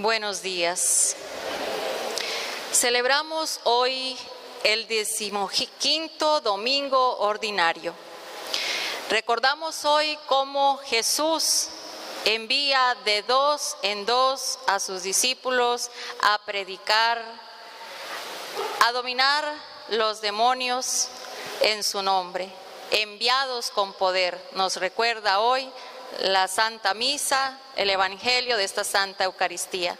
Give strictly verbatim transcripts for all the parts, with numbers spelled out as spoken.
Buenos días. Celebramos hoy el decimoquinto domingo ordinario. Recordamos hoy cómo Jesús envía de dos en dos a sus discípulos a predicar, a dominar los demonios en su nombre, enviados con poder. Nos recuerda hoy la Santa Misa, el Evangelio de esta Santa Eucaristía.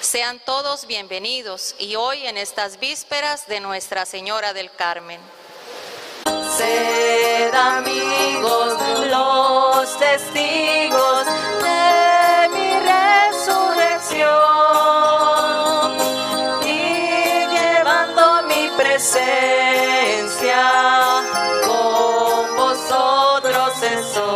Sean todos bienvenidos y hoy en estas vísperas de Nuestra Señora del Carmen. Sed amigos los testigos de mi resurrección y llevando mi presencia con vosotros estoy.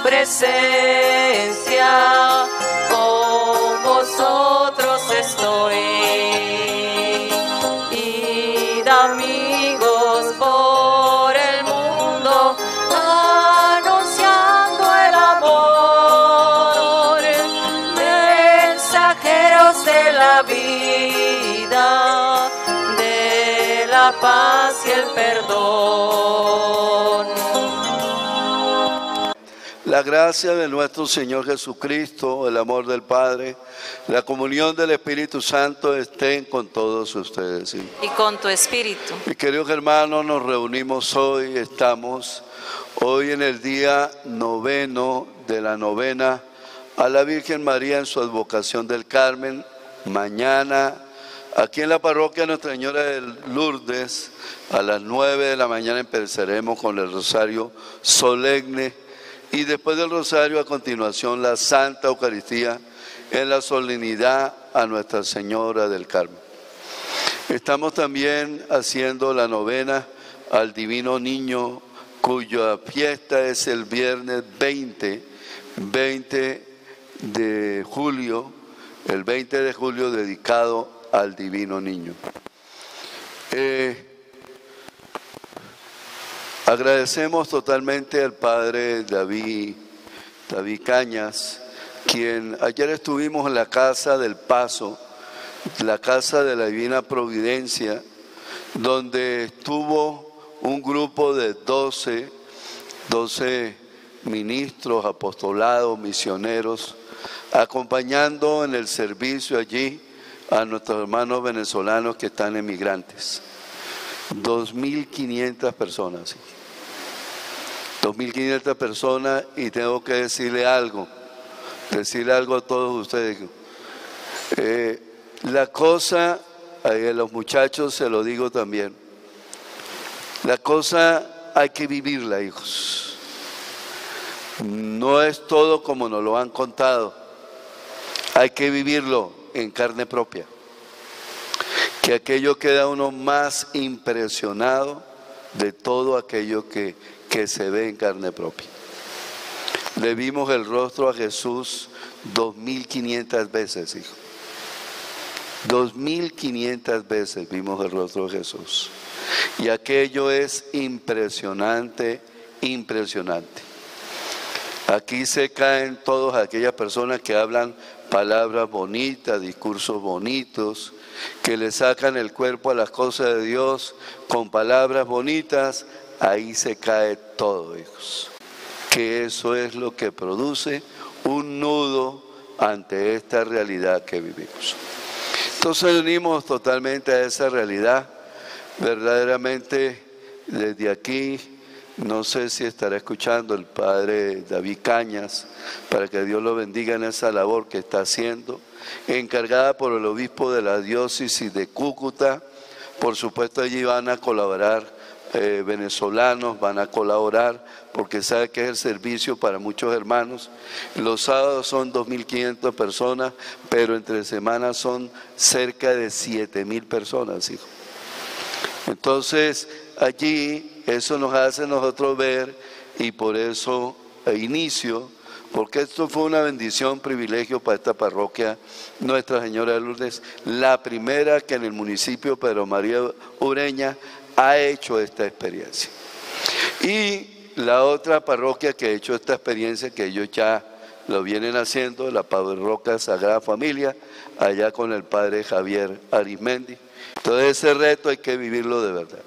Presencia, con vosotros estoy, id amigos por el mundo, anunciando el amor, mensajeros de la vida, de la paz y el perdón. La gracia de nuestro Señor Jesucristo, el amor del Padre, la comunión del Espíritu Santo estén con todos ustedes. ¿Sí? Y con tu espíritu. Mis queridos hermanos, nos reunimos hoy, estamos hoy en el día noveno de la novena a la Virgen María en su advocación del Carmen. Mañana, aquí en la parroquia Nuestra Señora de Lourdes, a las nueve de la mañana empezaremos con el Rosario Solemne. Y después del Rosario, a continuación, la Santa Eucaristía en la solemnidad a Nuestra Señora del Carmen. Estamos también haciendo la novena al Divino Niño, cuya fiesta es el viernes veinte de julio, el veinte de julio dedicado al Divino Niño. Eh, Agradecemos totalmente al padre David, David Cañas, quien ayer estuvimos en la Casa del Paso, la Casa de la Divina Providencia, donde estuvo un grupo de doce, doce ministros, apostolados, misioneros, acompañando en el servicio allí a nuestros hermanos venezolanos que están emigrantes. dos mil quinientas personas. dos mil quinientas personas, y tengo que decirle algo, decirle algo a todos ustedes. Eh, la cosa, a los muchachos se lo digo también, la cosa hay que vivirla, hijos. No es todo como nos lo han contado, hay que vivirlo en carne propia. Que aquello queda uno más impresionado de todo aquello que, que se ve en carne propia. Le vimos el rostro a Jesús dos mil quinientas veces, hijo. dos mil quinientas veces vimos el rostro de Jesús. Y aquello es impresionante, impresionante. Aquí se caen todas aquellas personas que hablan palabras bonitas, discursos bonitos, que le sacan el cuerpo a las cosas de Dios con palabras bonitas. Ahí se cae todo, hijos. Que eso es lo que produce un nudo ante esta realidad que vivimos. Entonces unimos totalmente a esa realidad. Verdaderamente desde aquí, no sé si estará escuchando el padre David Cañas, para que Dios lo bendiga en esa labor que está haciendo, encargada por el obispo de la diócesis de Cúcuta. Por supuesto allí van a colaborar eh, venezolanos, van a colaborar, porque sabe que es el servicio para muchos hermanos. Los sábados son dos mil quinientas personas, pero entre semanas son cerca de siete mil personas, hijo. Entonces, allí eso nos hace nosotros ver, y por eso inicio, porque esto fue una bendición, privilegio para esta parroquia Nuestra Señora de Lourdes, la primera que en el municipio Pedro María Ureña ha hecho esta experiencia. Y la otra parroquia que ha hecho esta experiencia, que ellos ya lo vienen haciendo, la parroquia Sagrada Familia, allá con el padre Javier Arismendi. Entonces ese reto hay que vivirlo de verdad.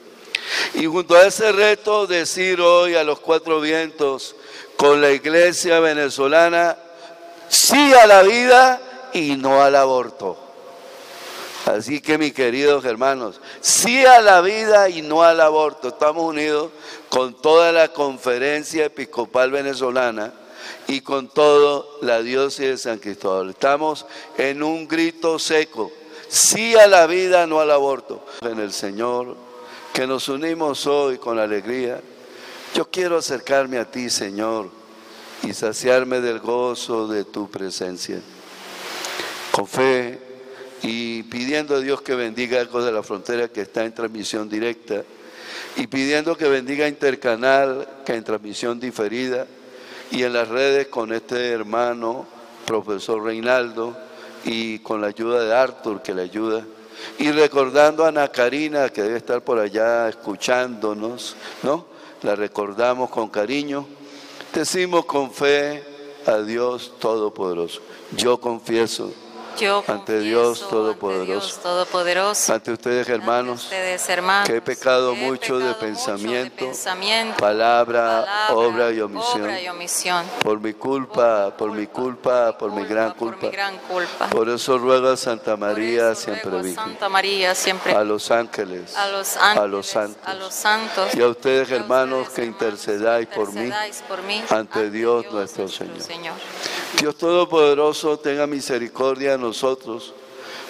Y junto a ese reto, decir hoy a los cuatro vientos con la iglesia venezolana: sí a la vida y no al aborto. Así que, mis queridos hermanos, sí a la vida y no al aborto. Estamos unidos con toda la Conferencia Episcopal Venezolana y con toda la diócesis de San Cristóbal. Estamos en un grito seco: sí a la vida, no al aborto. En el Señor, que nos unimos hoy con alegría, yo quiero acercarme a ti, Señor, y saciarme del gozo de tu presencia, con fe y pidiendo a Dios que bendiga Ecos de la Frontera, que está en transmisión directa, y pidiendo que bendiga Intercanal, que en transmisión diferida, y en las redes con este hermano, profesor Reinaldo, y con la ayuda de Arthur, que le ayuda. Y recordando a Ana Karina, que debe estar por allá escuchándonos, ¿no? La recordamos con cariño. Decimos con fe a Dios Todopoderoso: yo confieso, yo ante, confieso Dios Todopoderoso, ante Dios Todopoderoso, ante ustedes hermanos, ante ustedes, hermanos, que he pecado, que he mucho, pecado de pensamiento, mucho de pensamiento, palabra, palabra obra, y omisión, obra y omisión, por mi culpa, por, por mi culpa, por mi, culpa, por mi, gran, culpa. Por mi gran culpa. Por eso ruego a Santa María siempre Virgen, a los ángeles, a los, ángeles, a, los santos, a los santos, y a ustedes hermanos, que intercedáis, que intercedáis por mí, por mí ante, ante Dios, Dios nuestro, nuestro Señor. Señor. Dios Todopoderoso tenga misericordia de nosotros,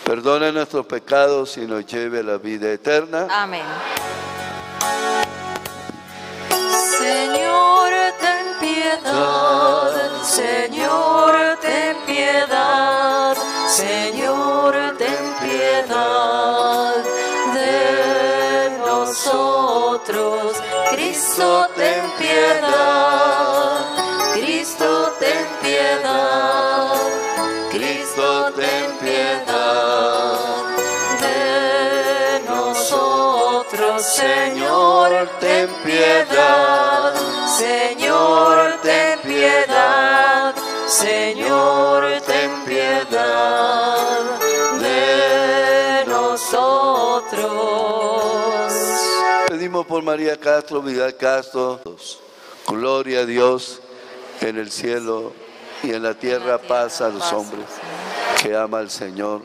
perdone nuestros pecados y nos lleve a la vida eterna. Amén. Señor, ten piedad, Señor, ten piedad, Señor, ten piedad de nosotros. Cristo, ten piedad, Cristo, ten piedad, Cristo, ten piedad de nosotros. Señor, ten piedad, Señor, ten piedad, Señor, ten piedad de nosotros. Pedimos por María Castro, Vidal Castro. Gloria a Dios en el cielo y en la tierra, paz a los hombres que ama al Señor.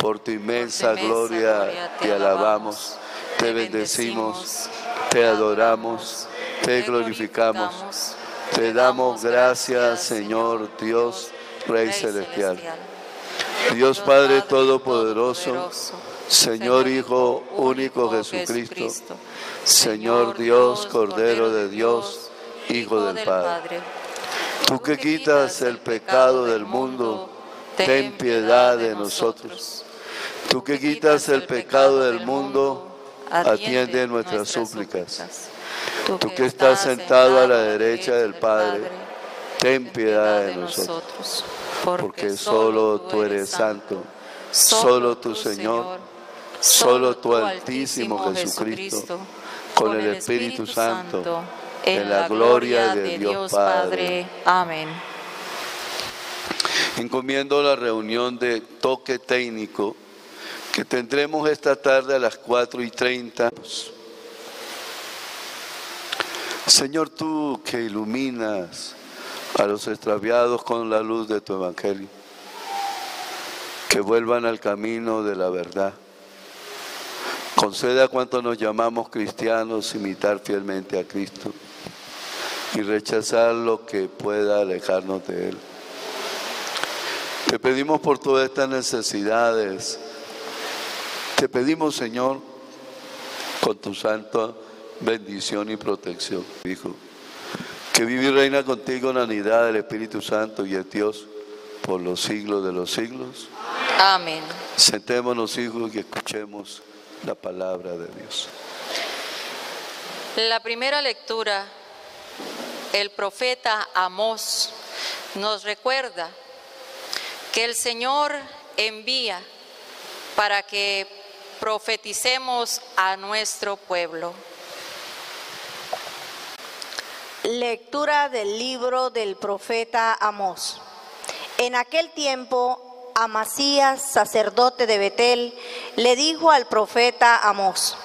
Por tu inmensa gloria te alabamos, te bendecimos, te adoramos, te glorificamos. Te damos gracias, Señor Dios, Rey Celestial, Dios Padre Todopoderoso, Señor Hijo Único Jesucristo, Señor Dios, Cordero de Dios, Hijo del Padre. Tú que quitas el pecado del mundo, ten piedad de nosotros. Tú que quitas el pecado del mundo, atiende nuestras súplicas. Tú que estás sentado a la derecha del Padre, ten piedad de nosotros, porque solo tú eres santo, solo tu Señor, solo tu Altísimo Jesucristo, con el Espíritu Santo, en la gloria de Dios Padre. Amén. Encomiendo la reunión de toque técnico que tendremos esta tarde a las cuatro y treinta. Señor, tú que iluminas a los extraviados con la luz de tu evangelio, que vuelvan al camino de la verdad. Concede a cuantos nos llamamos cristianos imitar fielmente a Cristo y rechazar lo que pueda alejarnos de Él. Te pedimos por todas estas necesidades. Te pedimos, Señor, con tu santa bendición y protección, Hijo, que vive y reina contigo en la unidad del Espíritu Santo y es Dios por los siglos de los siglos. Amén. Sentémonos, hijos, y escuchemos la palabra de Dios. La primera lectura, el profeta Amós nos recuerda que el Señor envía para que profeticemos a nuestro pueblo. Lectura del libro del profeta Amós. En aquel tiempo, Amasías, sacerdote de Betel, le dijo al profeta Amós: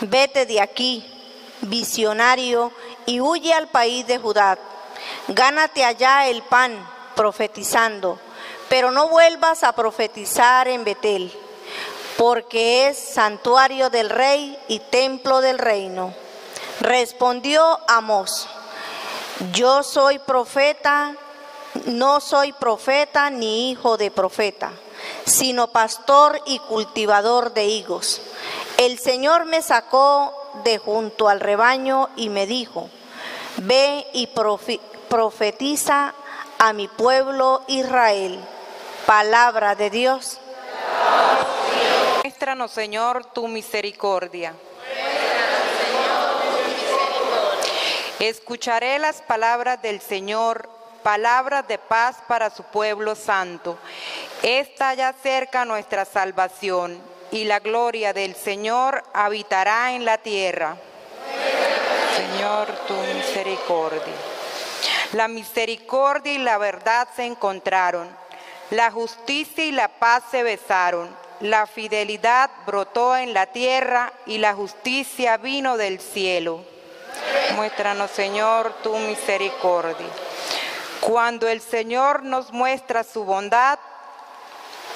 vete de aquí, visionario, y huye al país de Judá. Gánate allá el pan, profetizando, pero no vuelvas a profetizar en Betel, porque es santuario del rey y templo del reino. Respondió Amós: yo soy profeta, no soy profeta ni hijo de profeta, sino pastor y cultivador de higos. El Señor me sacó de junto al rebaño y me dijo: ve y profetiza a mi pueblo Israel. Palabra de Dios. Muéstranos, Señor, tu misericordia. Escucharé las palabras del Señor, palabras de paz para su pueblo santo. Está ya cerca nuestra salvación, y la gloria del Señor habitará en la tierra. Señor, tu misericordia. La misericordia y la verdad se encontraron. La justicia y la paz se besaron, la fidelidad brotó en la tierra y la justicia vino del cielo. Muéstranos, Señor, tu misericordia. Cuando el Señor nos muestra su bondad,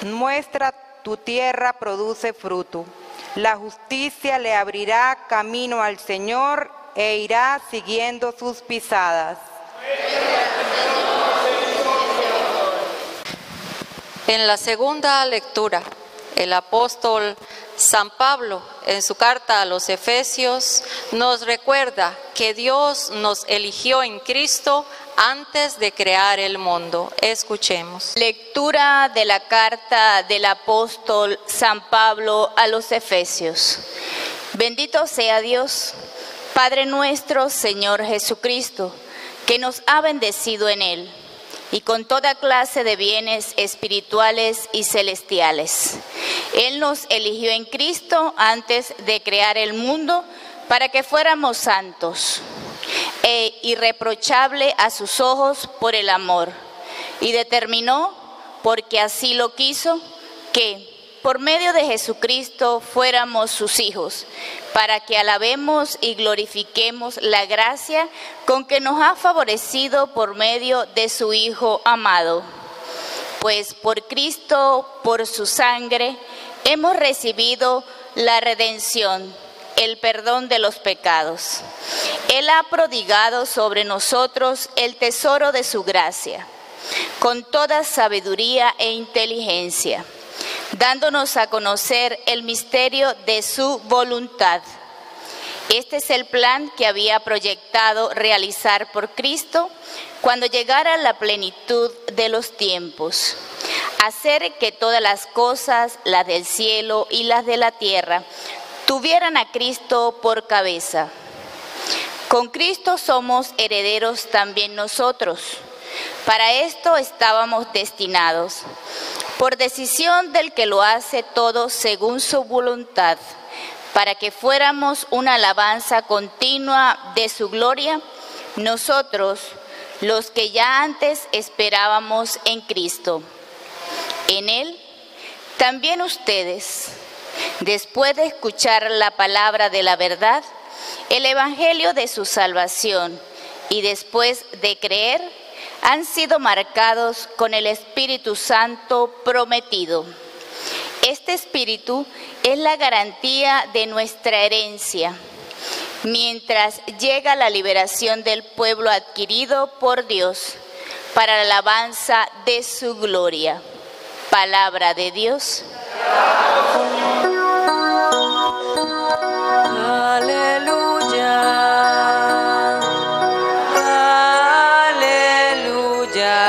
nuestra tu tierra produce fruto. La justicia le abrirá camino al Señor e irá siguiendo sus pisadas. En la segunda lectura, el apóstol San Pablo, en su carta a los Efesios, nos recuerda que Dios nos eligió en Cristo antes de crear el mundo. Escuchemos. Lectura de la carta del apóstol San Pablo a los Efesios. Bendito sea Dios, Padre nuestro Señor Jesucristo, que nos ha bendecido en Él y con toda clase de bienes espirituales y celestiales. Él nos eligió en Cristo antes de crear el mundo para que fuéramos santos e irreprochables a sus ojos por el amor, y determinó, porque así lo quiso, que por medio de Jesucristo fuéramos sus hijos, para que alabemos y glorifiquemos la gracia con que nos ha favorecido por medio de su Hijo amado. Pues por Cristo, por su sangre, hemos recibido la redención, el perdón de los pecados. Él ha prodigado sobre nosotros el tesoro de su gracia, con toda sabiduría e inteligencia, dándonos a conocer el misterio de su voluntad. Este es el plan que había proyectado realizar por Cristo cuando llegara la plenitud de los tiempos: hacer que todas las cosas, las del cielo y las de la tierra, tuvieran a Cristo por cabeza. Con Cristo somos herederos también nosotros, Para esto estábamos destinados, por decisión del que lo hace todo según su voluntad, para que fuéramos una alabanza continua de su gloria, nosotros, los que ya antes esperábamos en Cristo. En Él, también ustedes, después de escuchar la palabra de la verdad, el evangelio de su salvación, y después de creer, han sido marcados con el Espíritu Santo prometido. Este Espíritu es la garantía de nuestra herencia, mientras llega la liberación del pueblo adquirido por Dios, para la alabanza de su gloria. Palabra de Dios. Aleluya, aleluya,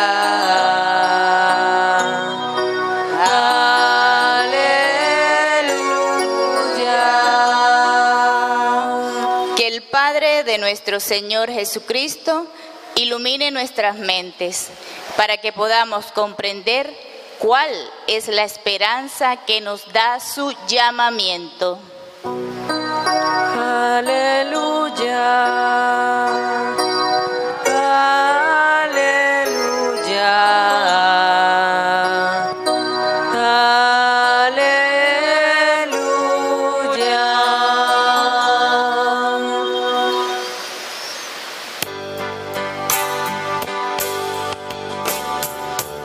aleluya. Que el Padre de nuestro Señor Jesucristo ilumine nuestras mentes para que podamos comprender cuál es la esperanza que nos da su llamamiento. Aleluya, aleluya, aleluya.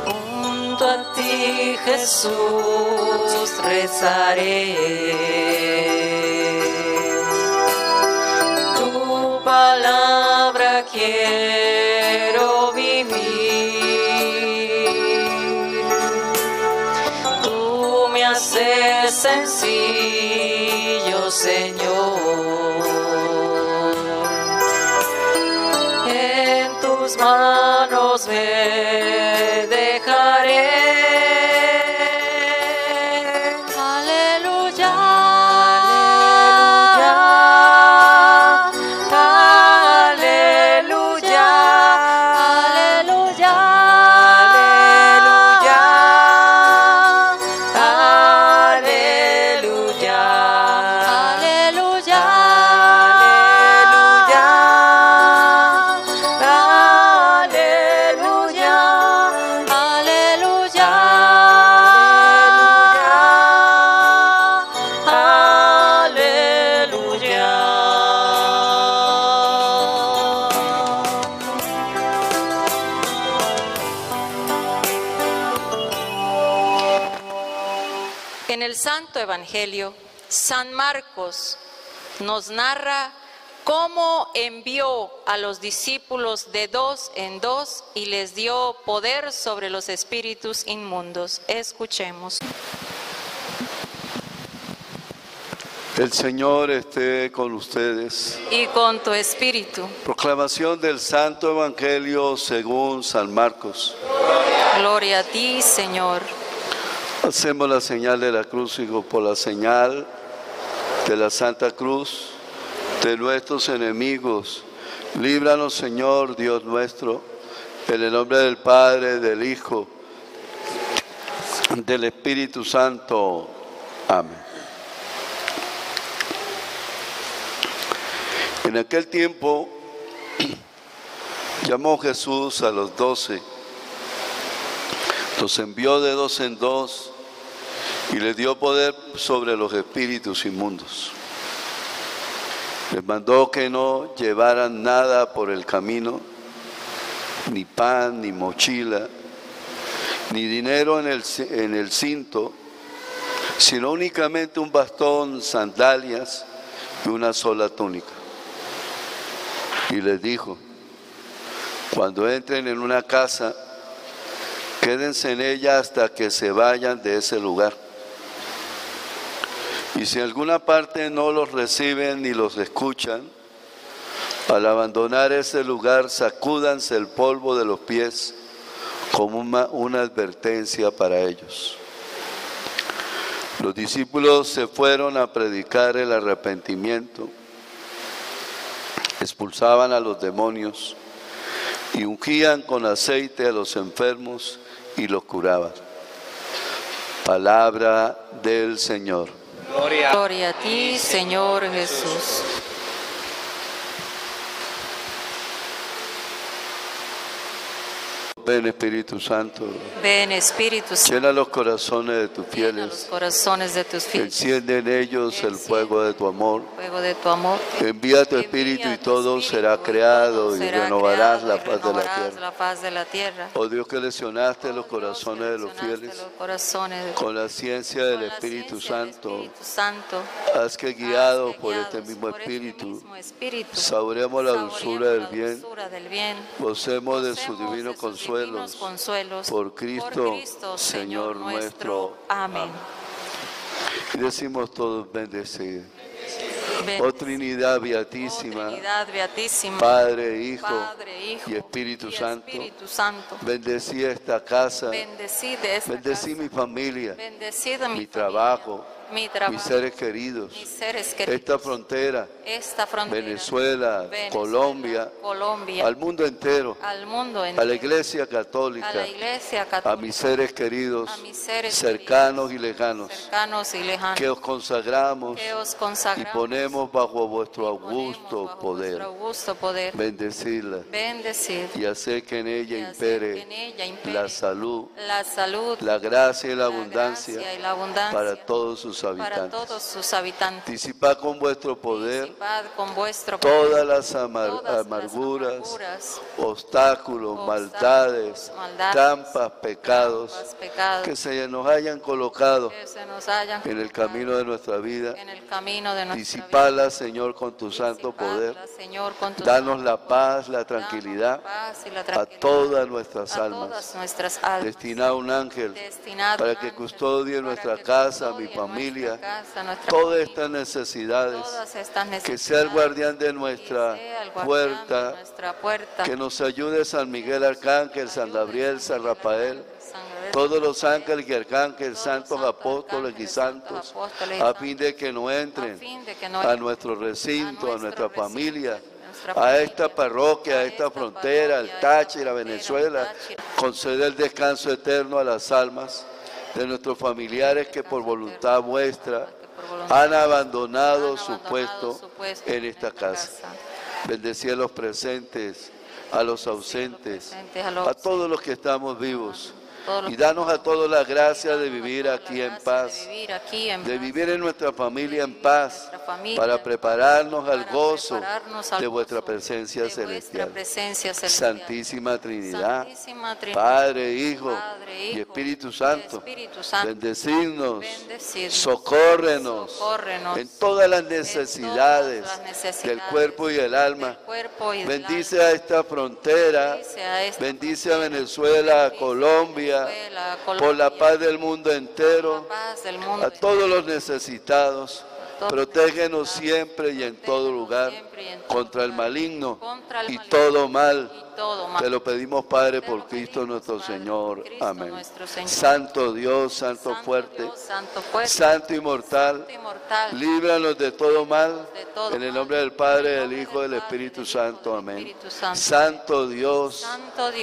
Junto a ti, Jesús, rezaré. Quiero vivir, tú me haces sencillo, Señor, en tus manos me dejaré. Evangelio, San Marcos nos narra cómo envió a los discípulos de dos en dos y les dio poder sobre los espíritus inmundos. Escuchemos. El Señor esté con ustedes. Y con tu espíritu. Proclamación del Santo Evangelio según San Marcos. Gloria, Gloria a ti, Señor. Hacemos la señal de la cruz, hijo, por la señal de la Santa Cruz de nuestros enemigos. Líbranos, Señor, Dios nuestro, en el nombre del Padre, del Hijo, del Espíritu Santo. Amén. En aquel tiempo llamó Jesús a los doce, los envió de dos en dos y les dio poder sobre los espíritus inmundos. Les mandó que no llevaran nada por el camino, ni pan, ni mochila, ni dinero en el, en el cinto, sino únicamente un bastón, sandalias y una sola túnica. Y les dijo, cuando entren en una casa, quédense en ella hasta que se vayan de ese lugar. Y si en alguna parte no los reciben ni los escuchan, al abandonar ese lugar, sacúdanse el polvo de los pies como una, una advertencia para ellos. Los discípulos se fueron a predicar el arrepentimiento, expulsaban a los demonios, y ungían con aceite a los enfermos y los curaban. Palabra del Señor. Gloria, Gloria a ti, Señor Jesús. Ven Espíritu Santo. Ven Espíritu Santo. Llena los corazones de tus fieles. Llena los corazones de tus fieles. Enciende en ellos el fuego de tu amor. Fuego de tu amor. Envía tu Espíritu y todo será creado y renovarás la paz de la tierra. La paz de la tierra. Oh Dios, que lesionaste los corazones de los fieles. Con la ciencia del Espíritu Santo. Haz que guiados por este mismo Espíritu. Saboremos la dulzura del bien. Gocemos de su divino consuelo. Consuelos, consuelos, por Cristo, por Cristo Señor, Señor nuestro. Amén. Y decimos todos: bendecid. Oh Trinidad Beatísima, oh, Trinidad Beatísima, Padre, Hijo, Padre, Hijo y Espíritu, y Espíritu, Santo, Espíritu Santo, bendecí esta casa, bendecí, esta bendecí casa, mi familia, bendecí mi, mi trabajo, mi trabajo, mis seres queridos, mis seres queridos esta, frontera, esta frontera, Venezuela, Venezuela Colombia, Colombia, al mundo entero, al mundo entero, a la Iglesia Católica, a la Iglesia Católica, a mis seres queridos, a mis seres cercanos, queridos y lejanos, cercanos y lejanos, que os consagramos, que os consagramos y ponemos bajo vuestro augusto bajo poder, augusto poder bendecirla, bendecir, y hacer que en ella impere, en ella impere la, salud, la salud, la gracia y la, la, abundancia, gracia y la abundancia para todos sus habitantes. Todos sus habitantes. Disipad con vuestro poder, con vuestro poder todas las amar, todas amarguras, las amarguras, obstáculos, obstáculos maldades, maldades, trampas, pecados, trampas, pecados que se nos hayan colocado nos hayan en el camino de nuestra vida. En el camino de nuestra vida. Señor, con tu santo poder, danos la paz, la tranquilidad a todas nuestras almas. Destina un ángel para que custodie nuestra casa, mi familia, todas estas necesidades, que sea el guardián de nuestra puerta, que nos ayude San Miguel Arcángel, San Gabriel, San Rafael, todos los ángeles y arcángeles, santos apóstoles y santos, a fin de que no entren a nuestro recinto, a nuestra familia, a esta parroquia, a esta frontera, al Táchira, Venezuela. Concede el descanso eterno a las almas de nuestros familiares que por voluntad vuestra han abandonado su puesto en esta casa. Bendecí a los presentes, a los ausentes, a todos los que estamos vivos. Y danos a todos la gracia de vivir aquí en paz, de vivir en nuestra familia en paz, para prepararnos al gozo de vuestra presencia celestial. Santísima Trinidad, Padre, Hijo y Espíritu Santo, bendecidnos, socórrenos en todas las necesidades del cuerpo y el alma. Bendice a esta frontera, bendice a Venezuela, a Colombia, por la paz del mundo entero, a todos los necesitados. Protégenos siempre y en todo lugar contra el maligno y todo mal. Te lo pedimos, Padre, por Cristo nuestro Señor. Amén. Santo Dios, Santo fuerte, Santo inmortal, líbranos de todo mal. En el nombre del Padre, del Hijo, del Espíritu Santo. Amén. Santo Dios,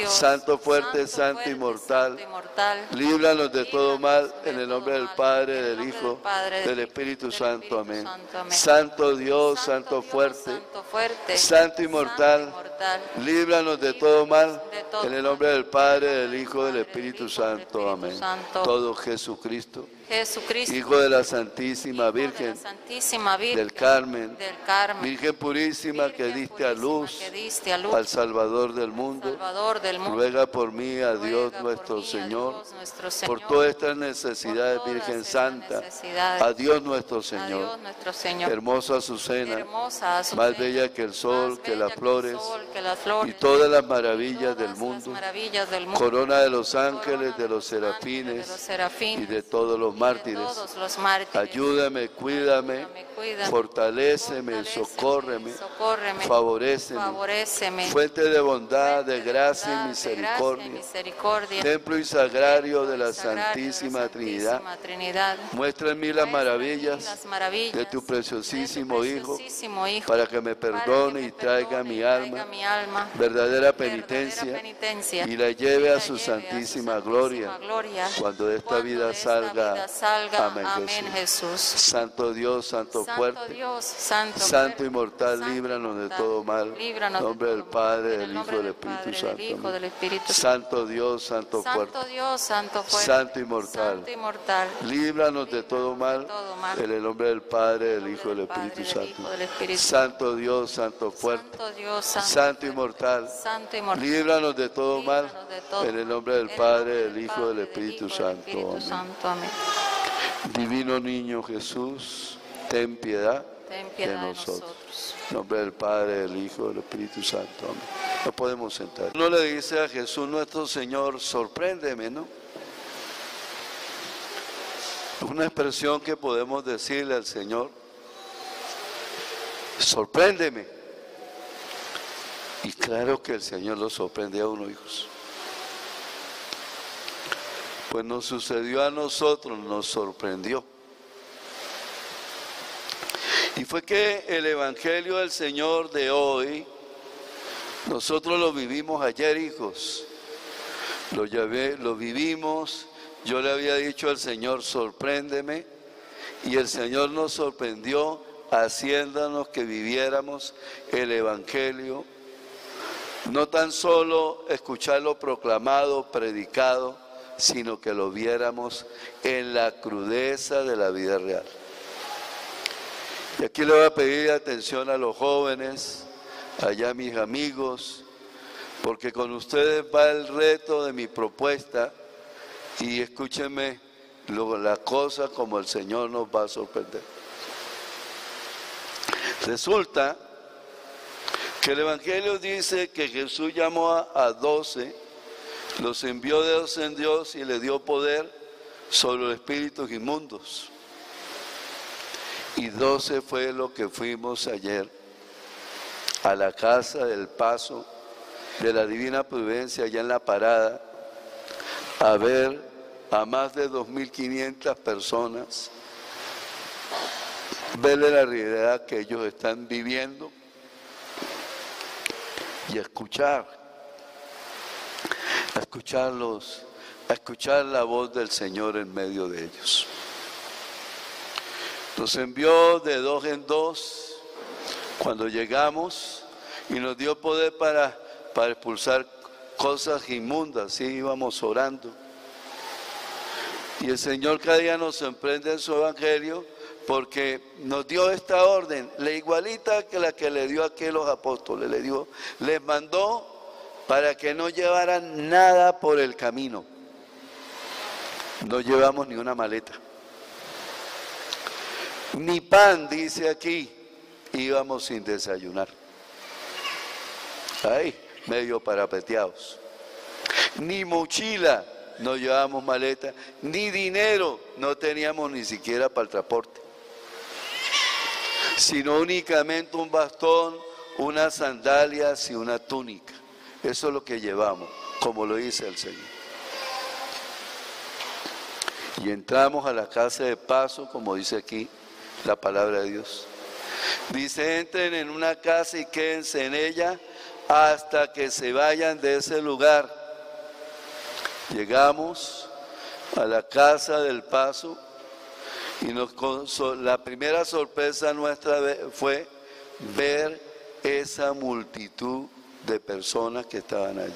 Santo fuerte, Santo inmortal, líbranos de todo mal. En el nombre del Padre, del Hijo, del Espíritu Santo. Amén. Santo Dios, Santo fuerte, Santo inmortal, líbranos de todo mal, en el nombre del Padre, del Hijo, del Espíritu Santo. Amén. Todo Jesucristo, Hijo de la Santísima Virgen del Carmen, Virgen purísima que diste a luz al Salvador del mundo, ruega por mí a Dios nuestro Señor, por todas estas necesidades, Virgen Santa, a Dios nuestro Señor. Hermosa Azucena, más bella que el sol, que las flores y todas las maravillas del mundo, corona de los ángeles, de los serafines y de todos los mártires. Ayúdame, cuídame, fortaléceme, socórreme, favoréceme, fuente de bondad, de gracia y misericordia, templo y sagrario de la Santísima Trinidad. Muestra en mí las maravillas de tu preciosísimo Hijo, para que me perdone y traiga mi alma verdadera penitencia y la lleve a su santísima gloria cuando de esta vida salga. Amén, Jesús. Santo Dios, Santo fuerte, Santo inmortal, líbranos de todo mal. En nombre del Padre, del Hijo y del Espíritu Santo. Santo Dios, Santo fuerte, Santo inmortal, líbranos de todo mal. En el nombre del Padre, del Hijo y del Espíritu Santo. Santo Dios, Santo fuerte, Santo inmortal, líbranos de todo mal. En el nombre del Padre, del Hijo y del Espíritu Santo. Amén. Divino Niño Jesús, ten piedad de nosotros. En nombre del Padre, del Hijo y del Espíritu Santo. Amén. No podemos sentar. Uno le dice a Jesús nuestro Señor, sorpréndeme, ¿no? Una expresión que podemos decirle al Señor, sorpréndeme. Y claro que el Señor lo sorprende a uno, hijos. Pues nos sucedió a nosotros, nos sorprendió. Y fue que el Evangelio del Señor de hoy, nosotros lo vivimos ayer, hijos. Lo, llevé, lo vivimos. Yo le había dicho al Señor, sorpréndeme, y el Señor nos sorprendió haciéndonos que viviéramos el Evangelio, no tan solo escucharlo proclamado, predicado, sino que lo viéramos en la crudeza de la vida real. Y aquí le voy a pedir atención a los jóvenes, allá mis amigos, porque con ustedes va el reto de mi propuesta. Y escúchenme luego la cosa como el Señor nos va a sorprender. Resulta que el Evangelio dice que Jesús llamó a doce, los envió de dos en dos y le dio poder sobre los espíritus inmundos. Y doce fue lo que fuimos ayer a la Casa del Paso de la Divina Providencia, allá en la parada, a ver a más de dos mil quinientas personas, verle la realidad que ellos están viviendo y escuchar, a escucharlos, a escuchar la voz del Señor en medio de ellos. Nos envió de dos en dos cuando llegamos y nos dio poder para, para expulsar cosas inmundas, sí, íbamos orando. Y el Señor cada día nos sorprende en su Evangelio, porque nos dio esta orden, la igualita que la que le dio aquí a los apóstoles, le dio, les mandó para que no llevaran nada por el camino. No llevamos ni una maleta. Ni pan, dice aquí, íbamos sin desayunar. Ahí, medio parapeteados. Ni mochila, no llevábamos maleta, ni dinero, no teníamos ni siquiera para el transporte, sino únicamente un bastón, unas sandalias y una túnica. Eso es lo que llevamos, como lo dice el Señor. Y entramos a la Casa de Paso, como dice aquí la palabra de Dios. Dice, entren en una casa y quédense en ella hasta que se vayan de ese lugar. Llegamos a la Casa del Paso y nos, la primera sorpresa nuestra fue ver esa multitud de personas que estaban allí.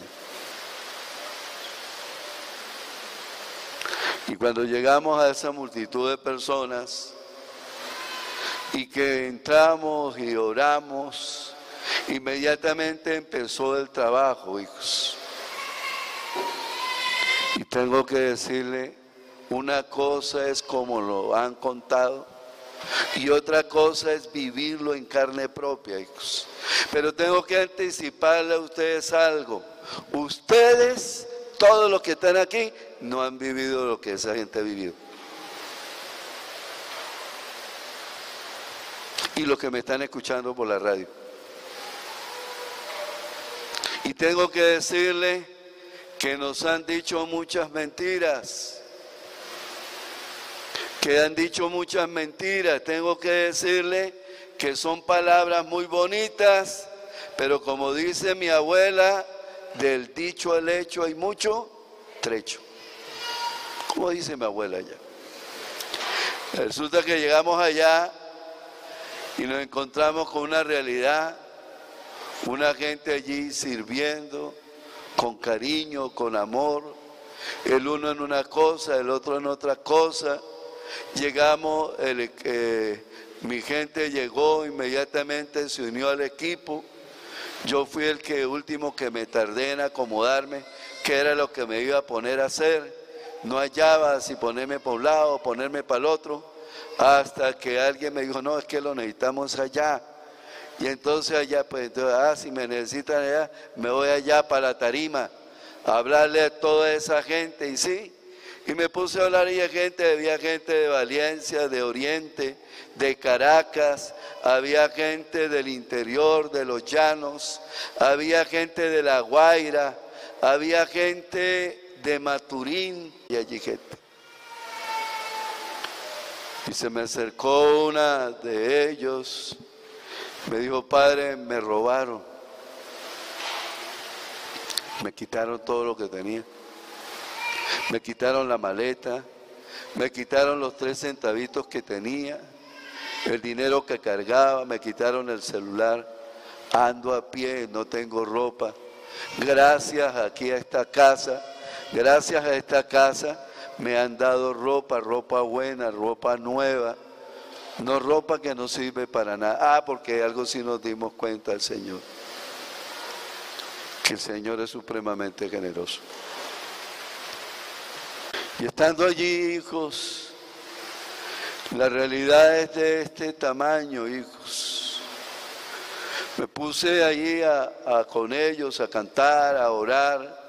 Y cuando llegamos a esa multitud de personas y que entramos y oramos, inmediatamente empezó el trabajo, hijos. Y tengo que decirle, una cosa es como lo han contado y otra cosa es vivirlo en carne propia, hijos. Pero tengo que anticiparle a ustedes algo. Ustedes, todos los que están aquí, no han vivido lo que esa gente ha vivido. Y los que me están escuchando por la radio. Y tengo que decirle que nos han dicho muchas mentiras. Que han dicho muchas mentiras. Tengo que decirle que son palabras muy bonitas, pero como dice mi abuela, del dicho al hecho hay mucho trecho. Como dice mi abuela allá. Resulta que llegamos allá y nos encontramos con una realidad, una gente allí sirviendo, con cariño, con amor, el uno en una cosa, el otro en otra cosa. Llegamos, el, eh, mi gente llegó, inmediatamente se unió al equipo. Yo fui el que último que me tardé en acomodarme, que era lo que me iba a poner a hacer. No hallaba si ponerme para un lado o ponerme para el otro. Hasta que alguien me dijo, no, es que lo necesitamos allá. Y entonces allá, pues, entonces, ah, si me necesitan allá, me voy allá para la tarima, a hablarle a toda esa gente, y sí. Y me puse a hablar y había gente, había gente de Valencia, de Oriente, de Caracas, había gente del interior, de los llanos, había gente de La Guaira, había gente de Maturín, y allí gente. Y se me acercó una de ellos, me dijo, padre, me robaron, me quitaron todo lo que tenía, me quitaron la maleta, me quitaron los tres centavitos que tenía, el dinero que cargaba, me quitaron el celular, ando a pie, no tengo ropa, gracias aquí a esta casa, gracias a esta casa, me han dado ropa, ropa buena, ropa nueva, no ropa que no sirve para nada. Ah, porque algo sí nos dimos cuenta del Señor, que el Señor es supremamente generoso. Y estando allí, hijos, la realidad es de este tamaño, hijos. Me puse allí a, a, con ellos a cantar, a orar.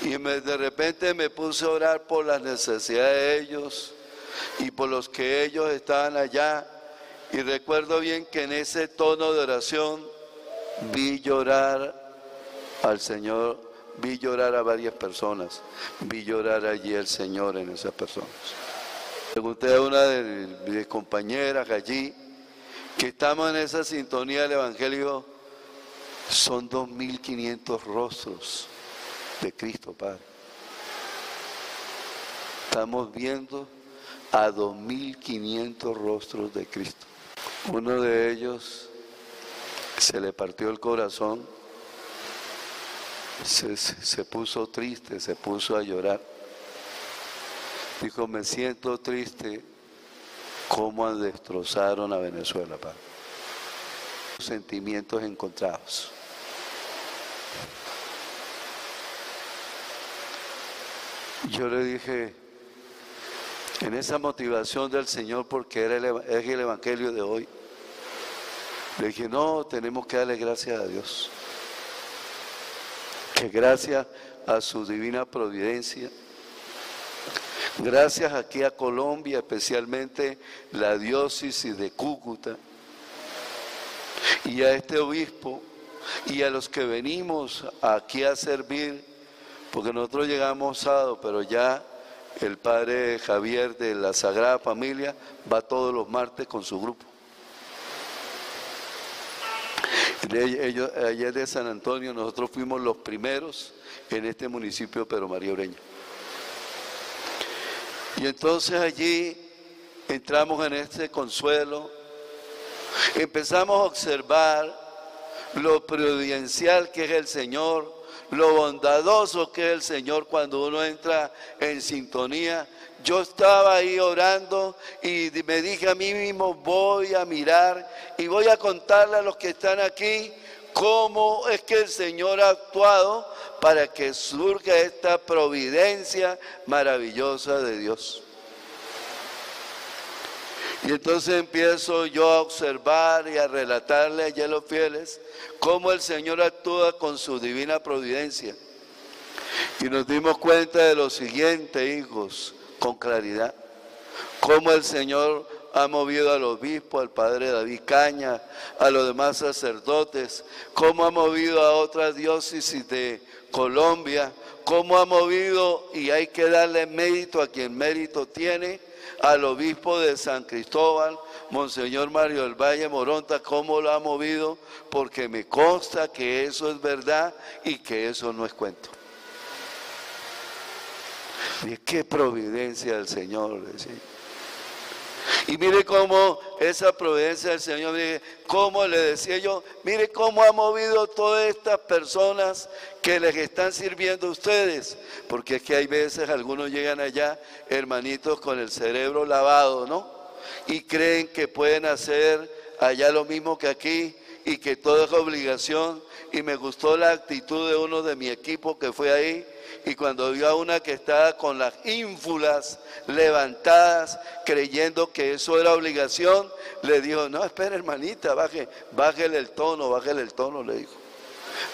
Y me, de repente me puse a orar por las necesidades de ellos y por los que ellos estaban allá. Y recuerdo bien que en ese tono de oración vi llorar al Señor, vi llorar a varias personas, vi llorar allí al Señor en esas personas. Pregunté a una de mis compañeras allí, que estamos en esa sintonía del Evangelio, son dos mil quinientos rostros de Cristo, Padre. Estamos viendo a dos mil quinientos rostros de Cristo. Uno de ellos se le partió el corazón, se, se, se puso triste, se puso a llorar. Dijo, me siento triste cómo destrozaron a Venezuela, Padre. Sentimientos encontrados. Yo le dije, en esa motivación del Señor, porque era el, es el Evangelio de hoy, le dije, no, tenemos que darle gracias a Dios. Que gracias a su divina providencia, gracias aquí a Colombia, especialmente la diócesis de Cúcuta, y a este obispo, y a los que venimos aquí a servir, porque nosotros llegamos sábado, pero ya el padre Javier de la Sagrada Familia va todos los martes con su grupo. Ellos, ayer de San Antonio, nosotros fuimos los primeros en este municipio de Pedro María Ureña. Y entonces allí entramos en este consuelo, empezamos a observar lo providencial que es el Señor, lo bondadoso que es el Señor cuando uno entra en sintonía. Yo estaba ahí orando y me dije a mí mismo, voy a mirar y voy a contarle a los que están aquí cómo es que el Señor ha actuado para que surja esta providencia maravillosa de Dios. Y entonces empiezo yo a observar y a relatarle a los fieles cómo el Señor actúa con su divina providencia. Y nos dimos cuenta de lo siguiente, hijos, con claridad. Cómo el Señor ha movido al obispo, al padre David Cañas, a los demás sacerdotes, cómo ha movido a otras diócesis de Colombia, cómo ha movido, y hay que darle mérito a quien mérito tiene, al obispo de San Cristóbal, Monseñor Mario del Valle Moronta, cómo lo ha movido, porque me consta que eso es verdad y que eso no es cuento. Y qué providencia del Señor, decía. Y mire cómo esa providencia del Señor, mire, cómo le decía yo, mire cómo ha movido todas estas personas que les están sirviendo a ustedes. Porque es que hay veces algunos llegan allá, hermanitos, con el cerebro lavado, ¿no? Y creen que pueden hacer allá lo mismo que aquí y que todo es obligación. Y me gustó la actitud de uno de mi equipo que fue ahí. Y cuando vio a una que estaba con las ínfulas levantadas, creyendo que eso era obligación, le dijo, no, espera hermanita, baje, bájele el tono, bájele el tono, le dijo.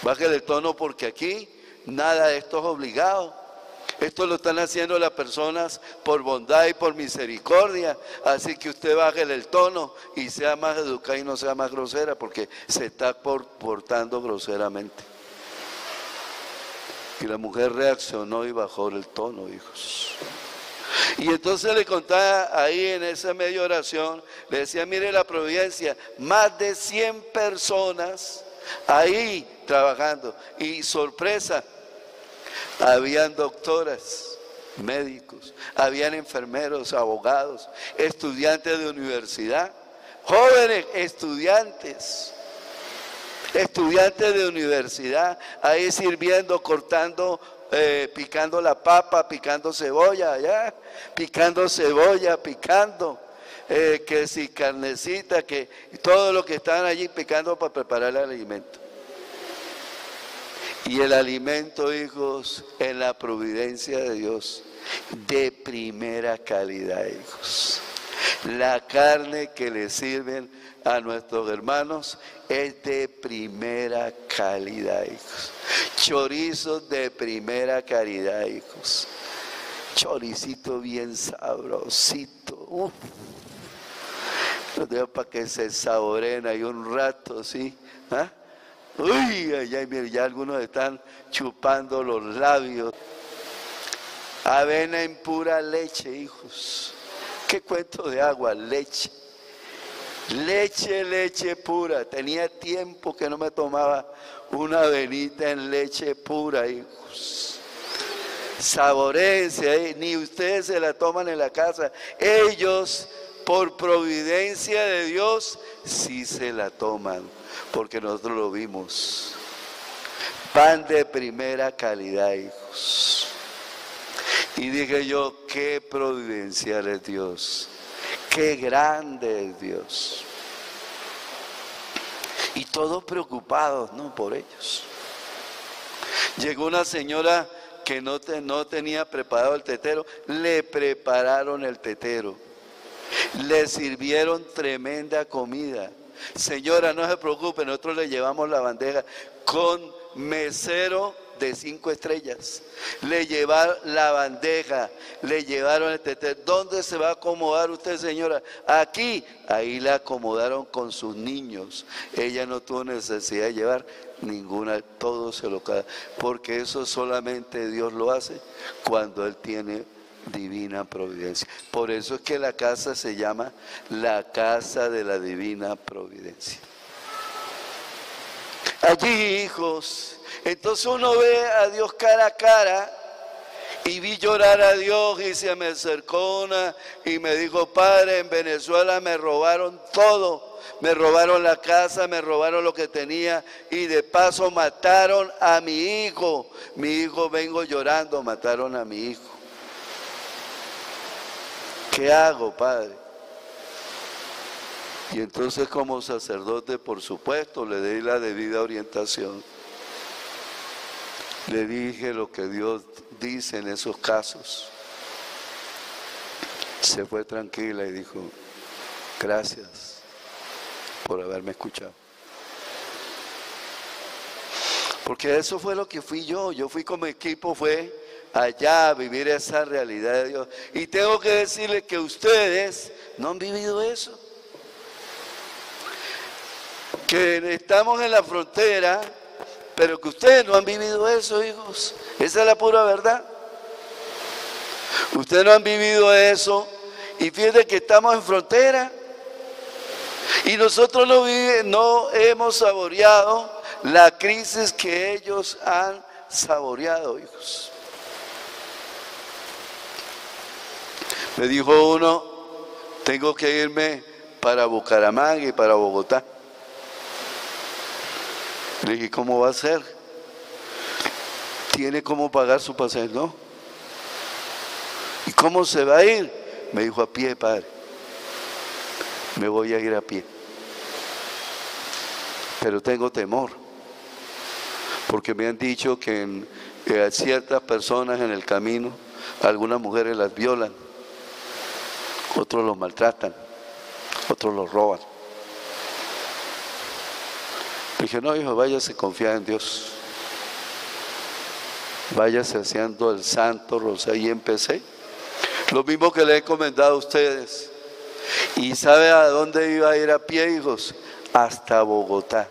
Bájele el tono porque aquí nada de esto es obligado. Esto lo están haciendo las personas por bondad y por misericordia. Así que usted bájele el tono y sea más educada y no sea más grosera, porque se está portando groseramente. Y la mujer reaccionó y bajó el tono, hijos. Y entonces le contaba ahí en esa media oración, le decía, mire la providencia, más de cien personas ahí trabajando. Y sorpresa, habían doctoras, médicos, habían enfermeros, abogados, estudiantes de universidad, jóvenes estudiantes. Estudiantes de universidad, ahí sirviendo, cortando, eh, picando la papa, picando cebolla, allá, picando cebolla, picando, eh, que si carnecita, que todo lo que están allí picando para preparar el alimento. Y el alimento, hijos, en la providencia de Dios, de primera calidad, hijos. La carne que le sirven a nuestros hermanos es de primera calidad, hijos. Chorizos de primera calidad, hijos. Choricito bien sabrosito. Uf. Los dejo para que se saboren ahí un rato, ¿sí? ¿Ah? Uy, ya, ya algunos están chupando los labios. Avena en pura leche, hijos. ¿Qué cuento de agua? Leche. Leche, leche pura. Tenía tiempo que no me tomaba una avenita en leche pura, hijos. Saborense, ¿eh? Ni ustedes se la toman en la casa. Ellos, por providencia de Dios, sí se la toman, porque nosotros lo vimos. Pan de primera calidad, hijos. Y dije yo, qué providencial es Dios. ¡Qué grande es Dios! Y todos preocupados, ¿no?, por ellos. Llegó una señora que no, te, no tenía preparado el tetero. Le prepararon el tetero. Le sirvieron tremenda comida. Señora, no se preocupe, nosotros le llevamos la bandeja con mesero de cinco estrellas, le llevaron la bandeja, le llevaron el tetero. ¿Dónde se va a acomodar usted, señora? Aquí. Ahí la acomodaron con sus niños. Ella no tuvo necesidad de llevar ninguna, todo se lo cae, porque eso solamente Dios lo hace cuando Él tiene divina providencia. Por eso es que la casa se llama la Casa de la Divina Providencia. Allí, hijos, entonces uno ve a Dios cara a cara, y vi llorar a Dios, y se me acercó una y me dijo, padre, en Venezuela me robaron todo, me robaron la casa, me robaron lo que tenía, y de paso mataron a mi hijo, mi hijo vengo llorando, mataron a mi hijo. ¿Qué hago, padre? Y entonces como sacerdote, por supuesto, le di la debida orientación. Le dije lo que Dios dice en esos casos. Se fue tranquila y dijo, Gracias por haberme escuchado. Porque eso fue lo que fui yo. Yo fui con mi equipo, fue allá a vivir esa realidad de Dios. Y tengo que decirles que ustedes no han vivido eso. Que estamos en la frontera, pero que ustedes no han vivido eso, hijos. Esa es la pura verdad. Ustedes no han vivido eso. Y fíjense que estamos en frontera. Y nosotros no, vive, no hemos saboreado la crisis que ellos han saboreado, hijos. Me dijo uno, tengo que irme para Bucaramanga y para Bogotá. Le dije, ¿cómo va a ser? ¿Tiene cómo pagar su pasaje? No. ¿Y cómo se va a ir? Me dijo, a pie, padre. Me voy a ir a pie. Pero tengo temor, porque me han dicho que, en, que a ciertas personas en el camino, algunas mujeres las violan, otros los maltratan, otros los roban. Dije, no, hijo, váyase confiar en Dios. Váyase haciendo el Santo Rosario. Y empecé lo mismo que le he encomendado a ustedes. ¿Y sabe a dónde iba a ir a pie, hijos? Hasta Bogotá.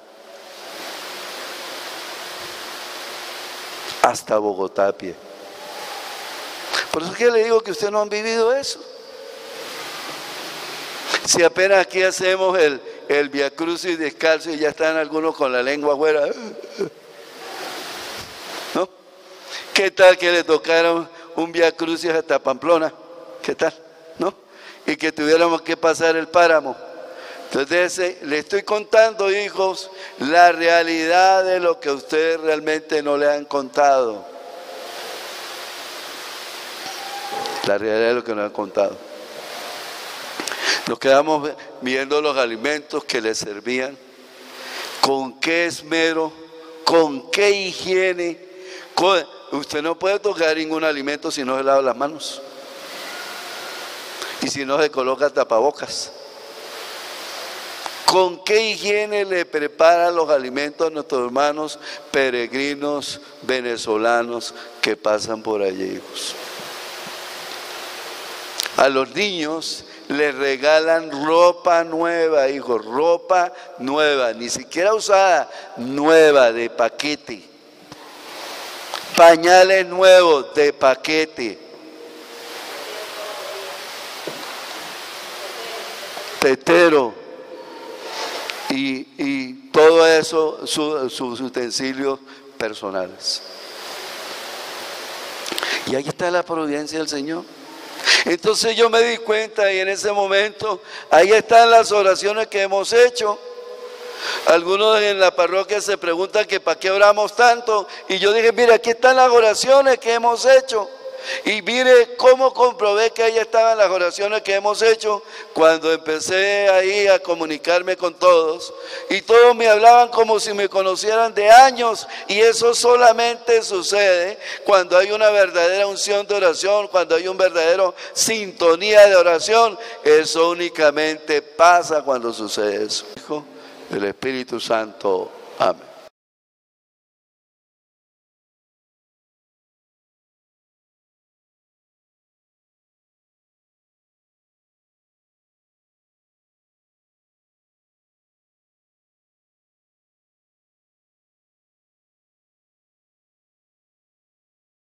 Hasta Bogotá a pie. Por eso es que le digo que ustedes no han vivido eso. Si apenas aquí hacemos el, el Via Crucis descalzo y ya están algunos con la lengua afuera. ¿No? ¿Qué tal que le tocaron un Via Crucis hasta Pamplona? ¿Qué tal? ¿No? Y que tuviéramos que pasar el páramo. Entonces, eh, le estoy contando, hijos, la realidad de lo que ustedes realmente no le han contado. La realidad de lo que no han contado. Nos quedamos viendo los alimentos que les servían, con qué esmero, con qué higiene. Con... Usted no puede tocar ningún alimento si no se lava las manos. Y si no se coloca tapabocas. ¿Con qué higiene le preparan los alimentos a nuestros hermanos peregrinos venezolanos que pasan por allí, hijos? A los niños les regalan ropa nueva, hijos, ropa nueva, ni siquiera usada, nueva, de paquete. Pañales nuevos, de paquete. Tetero. Y, y todo eso, su, sus utensilios personales. Y ahí está la providencia del Señor. Entonces yo me di cuenta, y en ese momento, ahí están las oraciones que hemos hecho. Algunos en la parroquia se preguntan que ¿para qué oramos tanto? Y yo dije, mira, aquí están las oraciones que hemos hecho. Y mire cómo comprobé que ahí estaban las oraciones que hemos hecho cuando empecé ahí a comunicarme con todos. Y todos me hablaban como si me conocieran de años. Y eso solamente sucede cuando hay una verdadera unción de oración, cuando hay un verdadero sintonía de oración. Eso únicamente pasa cuando sucede eso. Hijo del Espíritu Santo. Amén.